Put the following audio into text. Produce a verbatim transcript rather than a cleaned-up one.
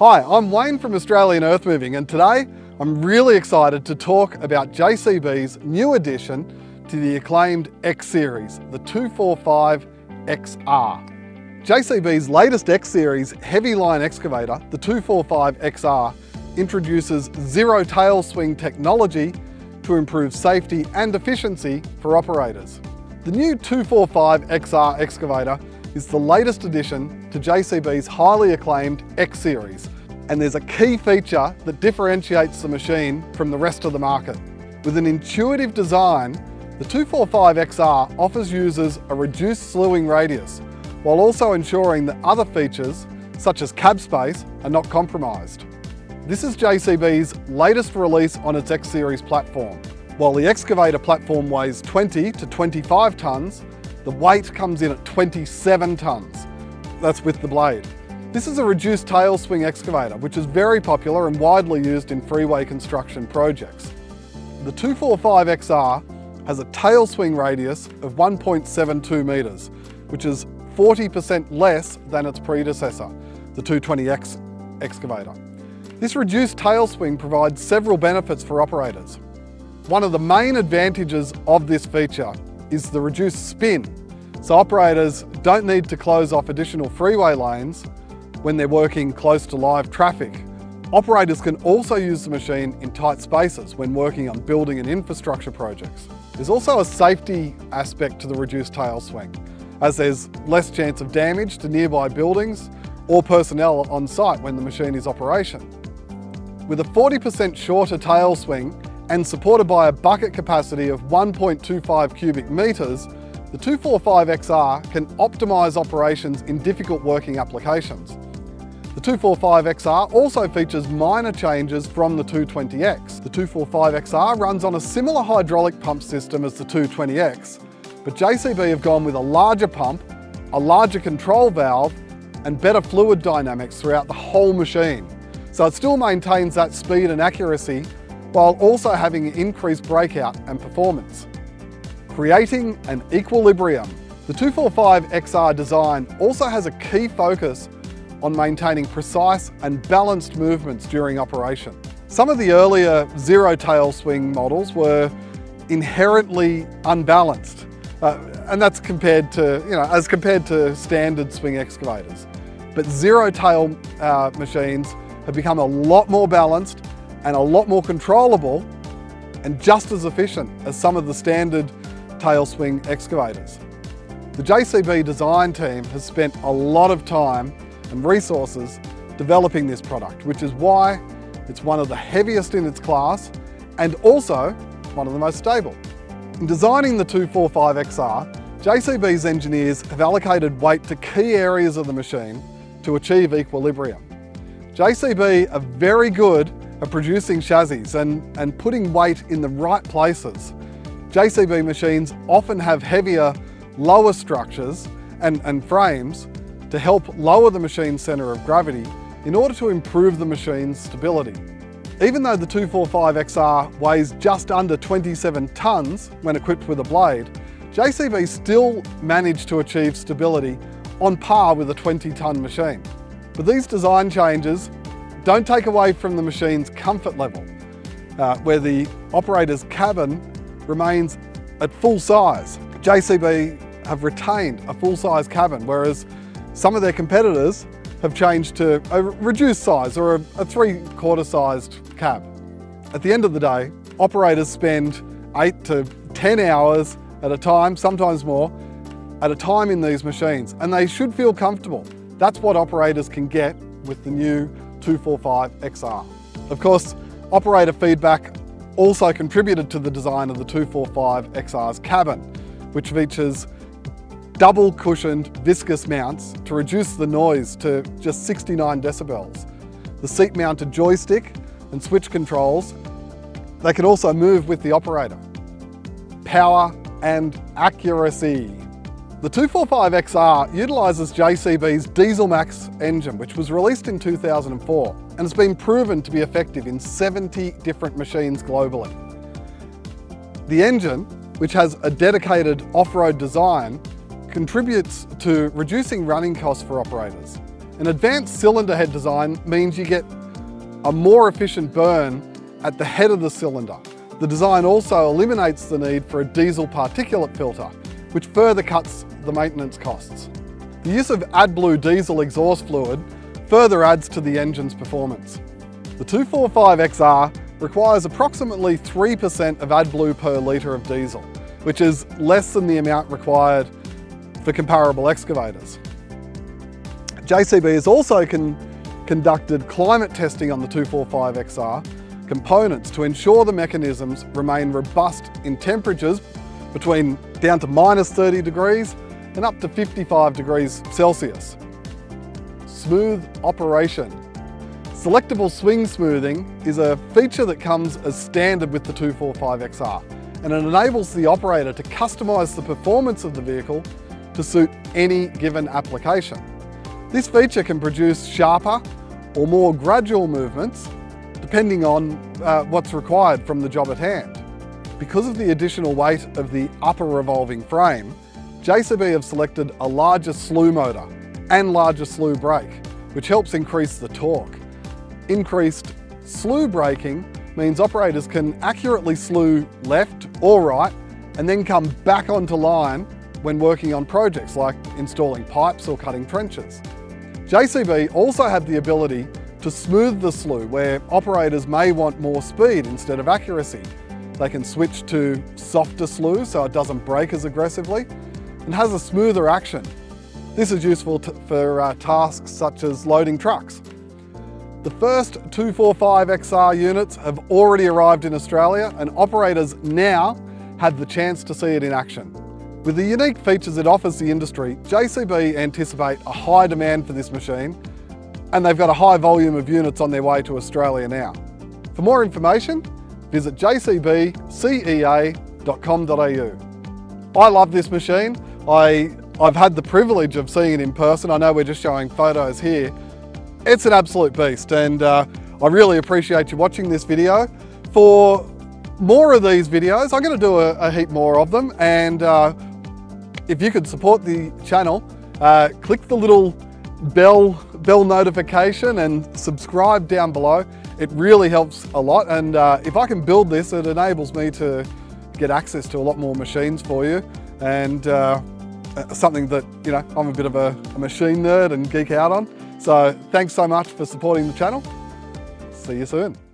Hi, I'm Wayne from Australian Earthmoving, and today I'm really excited to talk about J C B's new addition to the acclaimed X-Series, the two forty-five X R. J C B's latest X-Series heavy line excavator, the two forty-five X R, introduces zero tail swing technology to improve safety and efficiency for operators. The new two forty-five X R excavator is the latest addition to J C B's highly acclaimed X-Series, and there's a key feature that differentiates the machine from the rest of the market. With an intuitive design, the two forty-five X R offers users a reduced slewing radius, while also ensuring that other features, such as cab space, are not compromised. This is J C B's latest release on its X-Series platform. While the excavator platform weighs twenty to twenty-five tonnes, the weight comes in at twenty-seven tonnes. That's with the blade. This is a reduced tail swing excavator, which is very popular and widely used in freeway construction projects. The two forty-five X R has a tail swing radius of one point seven two metres, which is forty percent less than its predecessor, the two twenty X excavator. This reduced tail swing provides several benefits for operators. One of the main advantages of this feature is the reduced spin, so operators don't need to close off additional freeway lanes when they're working close to live traffic. Operators can also use the machine in tight spaces when working on building and infrastructure projects. There's also a safety aspect to the reduced tail swing, as there's less chance of damage to nearby buildings or personnel on site when the machine is in operation. With a forty percent shorter tail swing, and supported by a bucket capacity of one point two five cubic metres, the two forty-five X R can optimise operations in difficult working applications. The two forty-five X R also features minor changes from the two twenty X. The two forty-five X R runs on a similar hydraulic pump system as the two twenty X, but J C B have gone with a larger pump, a larger control valve, and better fluid dynamics throughout the whole machine. So it still maintains that speed and accuracy, while also having increased breakout and performance. Creating an equilibrium. The two forty-five X R design also has a key focus on maintaining precise and balanced movements during operation. Some of the earlier zero tail swing models were inherently unbalanced, uh, and that's compared to, you know, as compared to standard swing excavators. But zero tail uh, machines have become a lot more balanced and a lot more controllable and just as efficient as some of the standard tail swing excavators. The J C B design team has spent a lot of time and resources developing this product, which is why it's one of the heaviest in its class and also one of the most stable. In designing the two forty-five X R, J C B's engineers have allocated weight to key areas of the machine to achieve equilibrium. J C B are very good are producing chassis and, and putting weight in the right places. J C B machines often have heavier, lower structures and, and frames to help lower the machine's centre of gravity in order to improve the machine's stability. Even though the two forty-five X R weighs just under twenty-seven tonnes when equipped with a blade, J C B still managed to achieve stability on par with a twenty tonne machine. But these design changes don't take away from the machine's comfort level, uh, where the operator's cabin remains at full size. J C B have retained a full-size cabin, whereas some of their competitors have changed to a reduced size or a, a three-quarter sized cab. At the end of the day, operators spend eight to ten hours at a time, sometimes more, at a time in these machines, and they should feel comfortable. That's what operators can get with the new two forty-five X R. Of course, operator feedback also contributed to the design of the two forty-five X R's cabin, which features double cushioned viscous mounts to reduce the noise to just sixty-nine decibels. The seat mounted joystick and switch controls, they can also move with the operator. Power and accuracy. The two forty-five X R utilises J C B's DieselMax engine, which was released in two thousand four and has been proven to be effective in seventy different machines globally. The engine, which has a dedicated off-road design, contributes to reducing running costs for operators. An advanced cylinder head design means you get a more efficient burn at the head of the cylinder. The design also eliminates the need for a diesel particulate filter, which further cuts the maintenance costs. The use of AdBlue diesel exhaust fluid further adds to the engine's performance. The two forty-five X R requires approximately three percent of AdBlue per litre of diesel, which is less than the amount required for comparable excavators. J C B has also con conducted climate testing on the two forty-five X R components to ensure the mechanisms remain robust in temperatures between down to minus thirty degrees and up to fifty-five degrees Celsius. Smooth operation. Selectable swing smoothing is a feature that comes as standard with the two forty-five X R, and it enables the operator to customise the performance of the vehicle to suit any given application. This feature can produce sharper or more gradual movements depending on uh, what's required from the job at hand. Because of the additional weight of the upper revolving frame, J C B have selected a larger slew motor and larger slew brake, which helps increase the torque. Increased slew braking means operators can accurately slew left or right and then come back onto line when working on projects like installing pipes or cutting trenches. J C B also have the ability to smooth the slew where operators may want more speed instead of accuracy. They can switch to softer slew so it doesn't brake as aggressively and has a smoother action. This is useful for uh, tasks such as loading trucks. The first two forty-five X R units have already arrived in Australia, and operators now have the chance to see it in action. With the unique features it offers the industry, J C B anticipate a high demand for this machine, and they've got a high volume of units on their way to Australia now. For more information, visit j c b c e a dot com dot a u. I love this machine. I, I've had the privilege of seeing it in person. I know we're just showing photos here. It's an absolute beast, and uh, I really appreciate you watching this video. For more of these videos, I'm going to do a, a heap more of them, and uh, if you could support the channel, uh, click the little bell bell notification and subscribe down below. It really helps a lot, and uh, if I can build this, it enables me to get access to a lot more machines for you, and uh, something that, you know, I'm a bit of a, a machine nerd and geek out on. So thanks so much for supporting the channel. See you soon.